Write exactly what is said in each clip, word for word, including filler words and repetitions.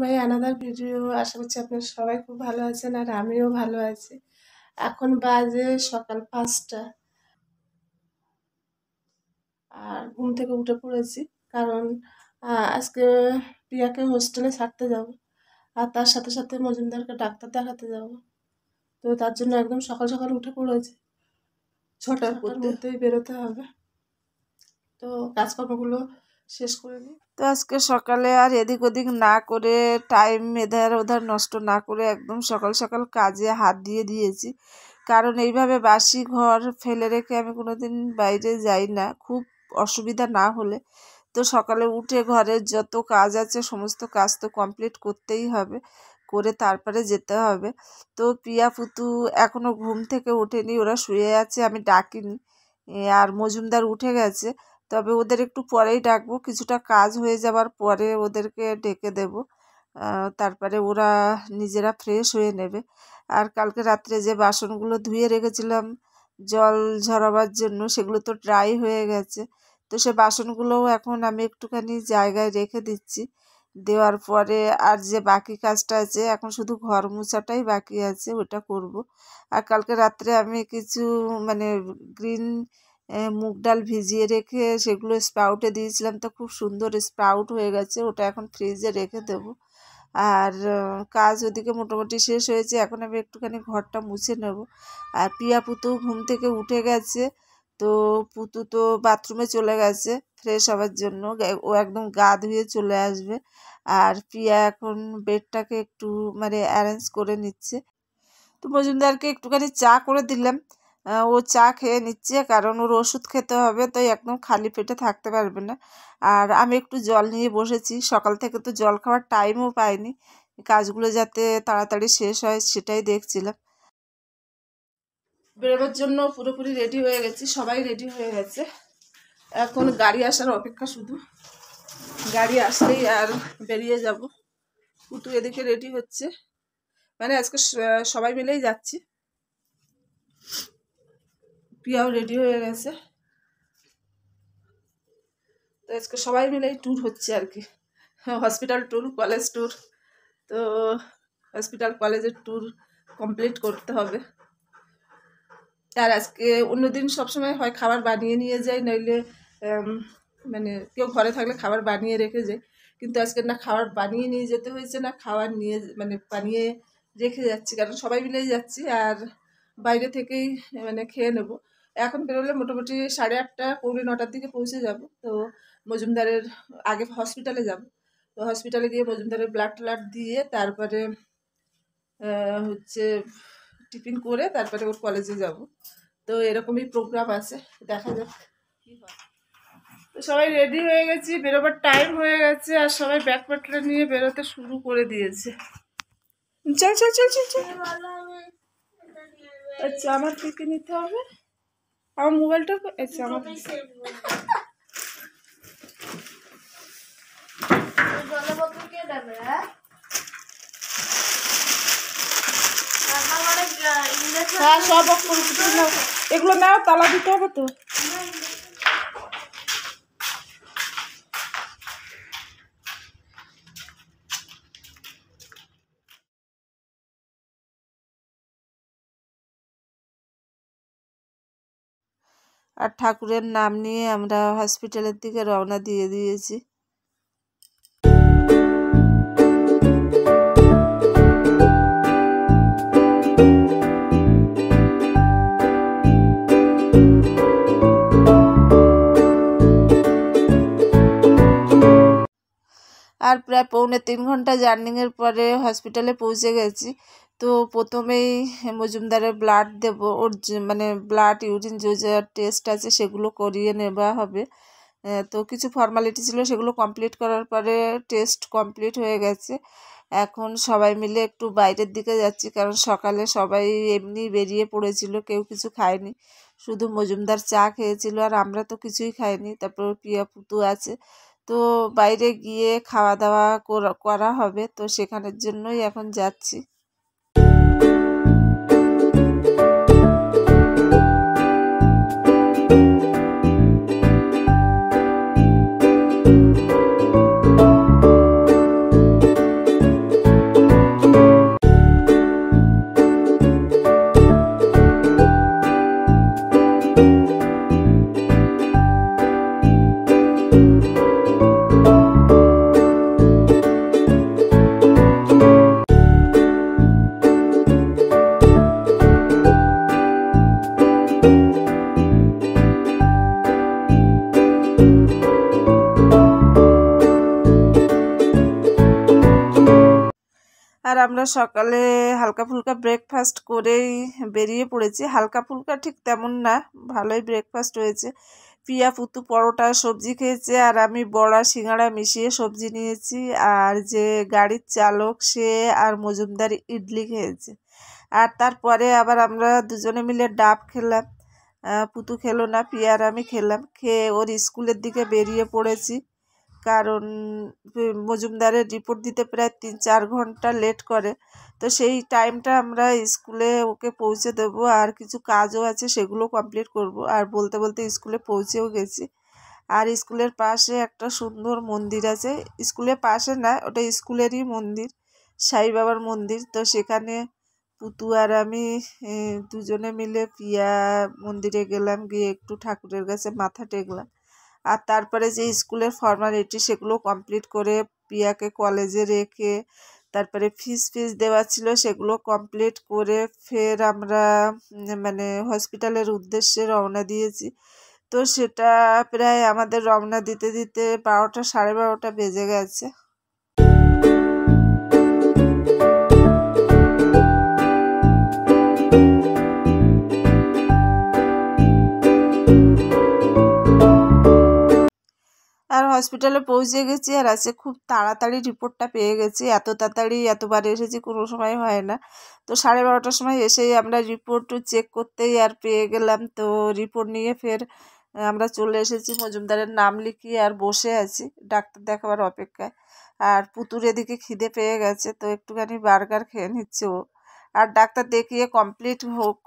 My another video. আশা করছি আপনারা সবাই খুব ভালো আছেন আর আমিও ভালো আছি। এখন বাজে সকাল পাঁচটা আর ঘুম থেকে উঠে পড়েছি, কারণ আজকে প্রিয়াকে হোস্টেলে ছাড়তে যাব আর তার সাথে সাথে মজুমদারকে ডাক্তার দেখাতে যাব। তো তার জন্য একদম সকাল সকাল উঠে পড়েছি, ছটার মধ্যেই বেরোতে হবে। তো কাজকর্মগুলো শেষ করে নিই। তো আজকে সকালে আর এদিক ওদিক না করে, টাইম এধার ওধার নষ্ট না করে একদম সকাল সকাল কাজে হাত দিয়ে দিয়েছি, কারণ এইভাবে বাসি ঘর ফেলে রেখে আমি কোনোদিন বাইরে যাই না, খুব অসুবিধা না হলে। তো সকালে উঠে ঘরের যত কাজ আছে সমস্ত কাজ তো কমপ্লিট করতেই হবে, করে তারপরে যেতে হবে। তো প্রিয়া পুতু এখনও ঘুম থেকে ওঠেনি, ওরা শুয়ে আছে, আমি ডাকিনি, আর মজুমদার উঠে গেছে, তবে ওদের একটু পরেই ডাকবো, কিছুটা কাজ হয়ে যাবার পরে ওদেরকে ডেকে দেব, তারপরে ওরা নিজেরা ফ্রেশ হয়ে নেবে। আর কালকে রাত্রে যে বাসনগুলো ধুয়ে রেখেছিলাম জল ঝরাবার জন্য, সেগুলো তো ড্রাই হয়ে গেছে, তো সে বাসনগুলোও এখন আমি একটুখানি জায়গায় রেখে দিচ্ছি, দেওয়ার পরে আর যে বাকি কাজটা আছে এখন শুধু ঘর মোছাটাই বাকি আছে, ওটা করব। আর কালকে রাত্রে আমি কিছু মানে গ্রিন মুগ ডাল ভিজিয়ে রেখে সেগুলো স্প্রাউটে দিয়েছিলাম, তো খুব সুন্দর স্প্রাউট হয়ে গেছে, ওটা এখন ফ্রিজে রেখে দেব। আর কাজ ওদিকে মোটামুটি শেষ হয়েছে, এখন আমি একটুখানি ঘরটা মুছে নেব। আর প্রিয়া পুতু ঘুম থেকে উঠে গেছে, তো পুতু তো বাথরুমে চলে গেছে ফ্রেশ হওয়ার জন্য, ও একদম গা ধুয়ে চলে আসবে। আর প্রিয়া এখন বেডটাকে একটু মানে অ্যারেঞ্জ করে নিচ্ছে। তো মজুমদারকে একটুখানি চা করে দিলাম, ও চা খেয়ে নিচ্ছে, কারণ ওর ওষুধ খেতে হবে, তো একদম খালি পেটে থাকতে পারবে না। আর আমি একটু জল নিয়ে বসেছি, সকাল থেকে তো জল খাওয়ার টাইমও পাইনি, কাজগুলো যাতে তাড়াতাড়ি শেষ হয় সেটাই দেখছিলাম। বেরোবার জন্য পুরোপুরি রেডি হয়ে গেছি, সবাই রেডি হয়ে গেছে, এখন গাড়ি আসার অপেক্ষা, শুধু গাড়ি আসলেই আর বেরিয়ে যাব। পুতু এদিকে রেডি হচ্ছে, মানে আজকে সবাই মিলেই যাচ্ছি। প্রিয়াও রেডি হয়ে গেছে, তো আজকে সবাই মিলেই ট্যুর হচ্ছে আর কি, হসপিটাল ট্যুর, কলেজ ট্যুর। তো হসপিটাল কলেজের ট্যুর কমপ্লিট করতে হবে। আর আজকে অন্যদিন সবসময় হয় খাবার বানিয়ে নিয়ে যাই, নইলে মানে কেউ ঘরে থাকলে খাবার বানিয়ে রেখে যায়, কিন্তু আজকে না খাবার বানিয়ে নিয়ে যেতে হয়েছে, না খাবার নিয়ে মানে বানিয়ে রেখে যাচ্ছি, কারণ সবাই মিলেই যাচ্ছি আর বাইরে থেকেই মানে খেয়ে নেব। এখন বেরোলে মোটামুটি সাড়ে আটটা পৌনে নটার দিকে পৌঁছে যাব। তো মজুমদারের আগে হসপিটালে যাব, তো হসপিটালে গিয়ে মজুমদারের ব্লাড ট্লাড দিয়ে তারপরে হচ্ছে টিফিন করে তারপরে ওর কলেজে যাব। তো এরকমই প্রোগ্রাম আছে, দেখা যাক কী হয়। তো সবাই রেডি হয়ে গেছি, বেরোবার টাইম হয়ে গেছে, আর সবাই ব্যাকপ্যাকটা নিয়ে বেরোতে শুরু করে দিয়েছে। চল চল চল চল চল। আচ্ছা আমার থেকে নিতে হবে, আমার মোবাইলটা, আচ্ছা আমার হ্যাঁ সব এগুলো নাও, তালা দিতে হবে তো। আর ঠাকুরের নাম নিয়ে আমরা হসপিটালের দিকে রওনা দিয়ে দিয়েছি। আর প্রায় পৌনে তিন ঘন্টা জার্নিংয়ের পরে হসপিটালে পৌঁছে গেছি। তো প্রথমেই মজুমদারের ব্লাড দেবো, ওর মানে ব্লাড ইউরিন যে যা টেস্ট আছে সেগুলো করিয়ে নেওয়া হবে। তো কিছু ফর্মালিটি ছিল সেগুলো কমপ্লিট করার পরে টেস্ট কমপ্লিট হয়ে গেছে। এখন সবাই মিলে একটু বাইরের দিকে যাচ্ছি, কারণ সকালে সবাই এমনি বেরিয়ে পড়েছিল, কেউ কিছু খায়নি, শুধু মজুমদার চা খেয়েছিল, আর আমরা তো কিছুই খাইনি। তারপর প্রিয়া পুতু আছে, তো বাইরে গিয়ে খাওয়া দাওয়া করা হবে, তো সেখানের জন্যই এখন যাচ্ছি। আমরা সকালে হালকা ফুলকা ব্রেকফাস্ট করেই বেরিয়ে পড়েছি। হালকা ফুলকা ঠিক তেমন না, ভালোই ব্রেকফাস্ট হয়েছে। পিয়া পুতু পরোটা সবজি খেয়েছে, আর আমি বড়া সিঙ্গাড়া মিশিয়ে সবজি নিয়েছি। আর যে গাড়ির চালক সে আর মজুমদার ইডলি খেয়েছে। আর তারপরে আবার আমরা দুজনে মিলে ডাব খেলাম। পুতু খেলো না, পিয়া আর আমি খেলাম। খেয়ে ওর স্কুলের দিকে বেরিয়ে পড়েছি, কারণ মজুমদারের রিপোর্ট দিতে প্রায় তিন চার ঘন্টা লেট করে। তো সেই টাইমটা আমরা স্কুলে ওকে পৌঁছে দেব, আর কিছু কাজও আছে সেগুলো কমপ্লিট করব। আর বলতে বলতে স্কুলে পৌঁছেও গেছি। আর স্কুলের পাশে একটা সুন্দর মন্দির আছে, স্কুলের পাশে না, ওটা স্কুলেরই মন্দির, সাই বাবার মন্দির। তো সেখানে পুতু আর আমি দুজনে মিলে পিয়া মন্দিরে গেলাম, গিয়ে একটু ঠাকুরের কাছে মাথা টেকলাম। আর তারপরে যে স্কুলের ফর্মালিটি সেগুলো কমপ্লিট করে পিয়াকে কলেজে রেখে, তারপরে ফিস ফিস দেওয়া ছিল সেগুলো কমপ্লিট করে ফের আমরা মানে হসপিটালের উদ্দেশ্যে রওনা দিয়েছি। তো সেটা প্রায় আমাদের রওনা দিতে দিতে বারোটা সাড়ে বারোটা বেজে গেছে। হসপিটালে পৌঁছে গেছি, আর আজকে খুব তাড়াতাড়ি রিপোর্টটা পেয়ে গেছি। এত তাড়াতাড়ি এতবার এসেছি কোনো সময় হয় না। তো সাড়ে বারোটার সময় এসেই আমরা রিপোর্টও চেক করতেই আর পেয়ে গেলাম। তো রিপোর্ট নিয়ে ফের আমরা চলে এসেছি, মজুমদারের নাম লিখিয়ে আর বসে আছি ডাক্তার দেখাবার অপেক্ষায়। আর পুতুর এদিকে খিদে পেয়ে গেছে, তো একটুখানি বার্গার খেয়ে নিচ্ছে ও। আর ডাক্তার দেখিয়ে কমপ্লিট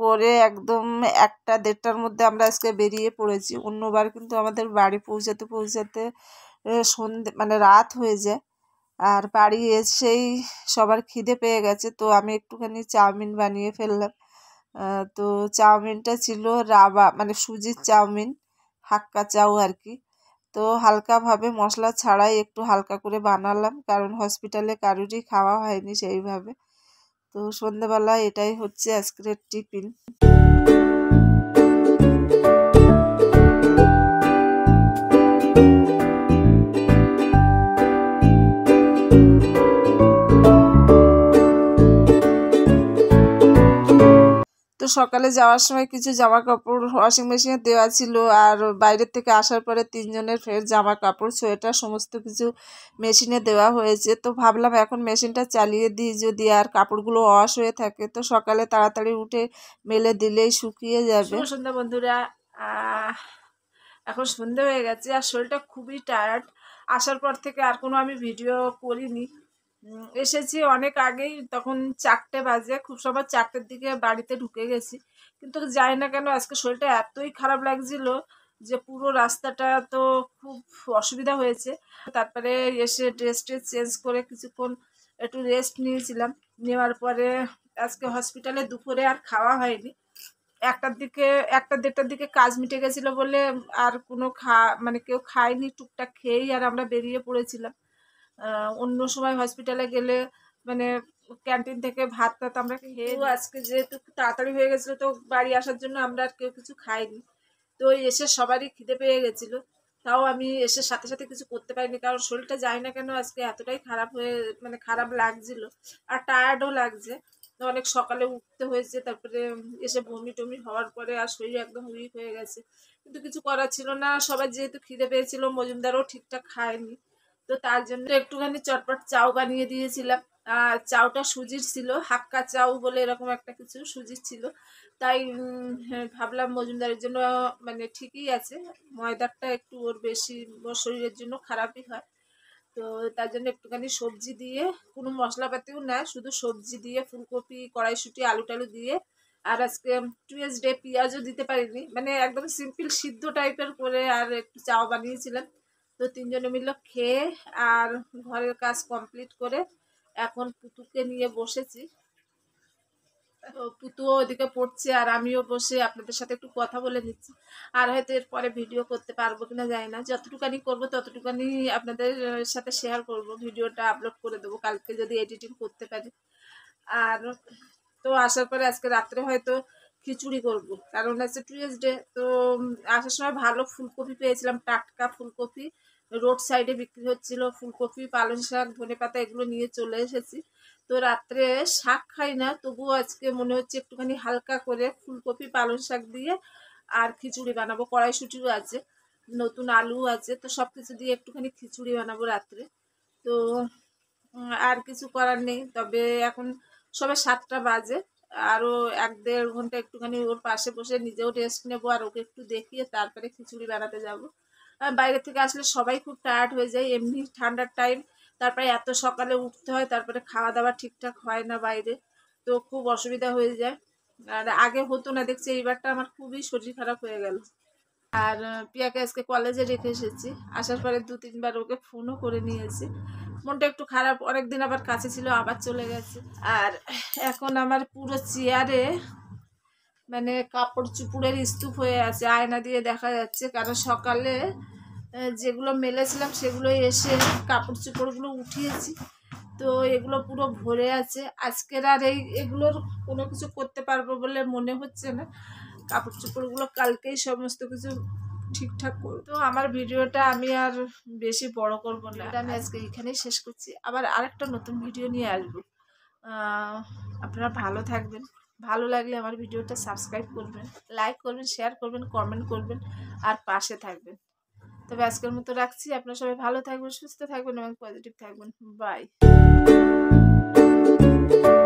করে একদম একটা দেড়টার মধ্যে আমরা আজকে বেরিয়ে পড়েছি। অন্যবার কিন্তু আমাদের বাড়ি পৌঁছাতে পৌঁছাতে সন্ধে মানে রাত হয়ে যায়। আর বাড়ি এসেই সবার খিদে পেয়ে গেছে, তো আমি একটুখানি চাউমিন বানিয়ে ফেললাম। তো চাউমিনটা ছিল রাবা মানে সুজির চাউমিন, হাক্কা চাউ আর কি। তো হালকাভাবে মশলা ছাড়াই একটু হালকা করে বানালাম, কারণ হসপিটালে কারোরই খাওয়া হয়নি সেইভাবে। তো সন্ধ্যেবেলা এটাই হচ্ছে আজকের টিফিন। তো সকালে যাওয়ার সময় কিছু জামা কাপড় ওয়াশিং মেশিনে দেওয়া ছিল, আর বাইরের থেকে আসার পরে তিনজনের ফের জামা কাপড় সোয়েটার সমস্ত কিছু মেশিনে দেওয়া হয়েছে। তো ভাবলাম এখন মেশিনটা চালিয়ে দিই, যদি আর কাপড়গুলো ওয়াশ হয়ে থাকে তো সকালে তাড়াতাড়ি উঠে মেলে দিলেই শুকিয়ে যাবে। সন্ধ্যা বন্ধুরা, এখন সন্ধ্যা হয়ে গেছে, আর শরীরটা খুবই টায়ার্ড। আসার পর থেকে আর কোনো আমি ভিডিও করিনি। এসেছি অনেক আগেই, তখন চারটে বাজে, খুব সময় চারটের দিকে বাড়িতে ঢুকে গেছি। কিন্তু যাই না কেন আজকে শরীরটা এতই খারাপ লাগছিল যে পুরো রাস্তাটা তো খুব অসুবিধা হয়েছে। তারপরে এসে ড্রেস ট্রেস চেঞ্জ করে কিছুক্ষণ একটু রেস্ট নিয়েছিলাম। নেওয়ার পরে আজকে হসপিটালে দুপুরে আর খাওয়া হয়নি। একটার দিকে একটা দেড়টার দিকে কাজ মিটে গেছিলো বলে আর কোনো খা মানে কেউ খায়নি, টুকটাক খেয়েই আর আমরা বেরিয়ে পড়েছিলাম। অন্য সময় হসপিটালে গেলে মানে ক্যান্টিন থেকে ভাত টাত আমরা খেয়ে, আজকে যেহেতু তাড়াতাড়ি হয়ে গেছিলো তো বাড়ি আসার জন্য আমরা আর কেউ কিছু খাইনি। তো এসে সবারই খিদে পেয়ে গেছিলো, তাও আমি এসে সাথে সাথে কিছু করতে পারিনি, কারণ শরীরটা যায় না কেন আজকে এতটাই খারাপ হয়ে মানে খারাপ লাগছিল আর টায়ার্ডও লাগছে। তো অনেক সকালে উঠতে হয়েছে, তারপরে এসে বমি টমি হওয়ার পরে আর শরীর একদম উইক হয়ে গেছে। কিন্তু কিছু করার ছিল না, সবার যেহেতু খিদে পেয়েছিল, মজুমদারও ঠিকঠাক খায়নি। তো তার জন্য একটুখানি চটপট চাউ বানিয়ে দিয়েছিলাম। আর চাউটা সুজির ছিল, হাক্কা চাউ বলে এরকম একটা কিছু সুজির ছিল। তাই ভাবলাম মজুমদারের জন্য মানে ঠিকই আছে, ময়দাটা একটু ওর বেশি ওর শরীরের জন্য খারাপই হয়। তো তার জন্য একটুখানি সবজি দিয়ে, কোনো মশলাপাতিও না, শুধু সবজি দিয়ে ফুলকপি কড়াইশুঁটি আলু টালু দিয়ে। আর আজকে টুয়েসডে পেঁয়াজও দিতে পারিনি, মানে একদম সিম্পল সিদ্ধ টাইপের করে আর একটু চাউ বানিয়েছিলাম। তো তিনজনে মিলে খেয়ে আর ঘরের কাজ কমপ্লিট করে এখন পুতুকে নিয়ে বসেছি। তো পুতুও ওদিকে পড়ছে আর আমিও বসে আপনাদের সাথে একটু কথা বলে নিচ্ছি। আর হয়তো এরপরে ভিডিও করতে পারবো কিনা জানি না, যতটুকানি করবো ততটুকানি আপনাদের সাথে শেয়ার করব, ভিডিওটা আপলোড করে দেবো কালকে যদি এডিটিং করতে পারি। আর তো আসার পরে আজকে রাত্রে হয়তো খিচুড়ি করব। কারণ হচ্ছে টিউজডে, তো আসার সময় ভালো ফুলকপি পেয়েছিলাম, টাটকা ফুলকপি রোড সাইডে বিক্রি হচ্ছিল। ফুলকপি, পালং শাক, ধনে পাতা এগুলো নিয়ে চলে এসেছি। তো রাত্রে শাক খাই না, তবুও আজকে মনে হচ্ছে একটুখানি হালকা করে ফুলকপি পালং শাক দিয়ে আর খিচুড়ি বানাবো। কড়াইশুঁটিও আছে, নতুন আলু আছে, তো সব কিছু দিয়ে একটুখানি খিচুড়ি বানাবো রাত্রে। তো আর কিছু করার নেই। তবে এখন সবে সাতটা বাজে, আরও এক দেড় ঘন্টা একটুখানি ওর পাশে বসে নিজেও রেস্ট নেবো আর ওকে একটু দেখিয়ে তারপরে খিচুড়ি বানাতে যাব। বাইরে থেকে আসলে সবাই খুব টায়ার্ড হয়ে যায়, এমনি ঠান্ডার টাইম, তারপরে এত সকালে উঠতে হয়, তারপরে খাওয়া দাওয়া ঠিকঠাক হয় না বাইরে, তো খুব অসুবিধা হয়ে যায়। আর আগে হতো না, দেখছি এইবারটা আমার খুবই শরীর খারাপ হয়ে গেল। আর পিয়াকে আজকে কলেজে রেখে এসেছি, আসার পরে দু তিনবার ওকে ফোনও করে নিয়েছি। মনটা একটু খারাপ, অনেকদিন আবার কাছে ছিল, আবার চলে গেছে। আর এখন আমার পুরো চেয়ারে মানে কাপড় চুপড়ের স্তূপ হয়ে আছে, আয়না দিয়ে দেখা যাচ্ছে। কারণ সকালে যেগুলো মেলেছিলাম সেগুলো এসে কাপড় চুপড়গুলো উঠিয়েছি, তো এগুলো পুরো ভরে আছে। আজকের আর এই এগুলোর কোনো কিছু করতে পারবো বলে মনে হচ্ছে না, কাপড় চোপড়গুলো কালকেই সমস্ত কিছু ঠিকঠাক করব। তো আমার ভিডিওটা আমি আর বেশি বড় করব না, আমি আজকে এখানেই শেষ করছি। আবার আরেকটা নতুন ভিডিও নিয়ে আসব। আপনারা ভালো থাকবেন, ভালো লাগলে আমার ভিডিওটা সাবস্ক্রাইব করবেন, লাইক করবেন, শেয়ার করবেন, কমেন্ট করবেন আর পাশে থাকবেন। তবে আজকের মতো রাখছি। আপনারা সবাই ভালো থাকবেন, সুস্থ থাকবেন এবং পজিটিভ থাকবেন। বাই।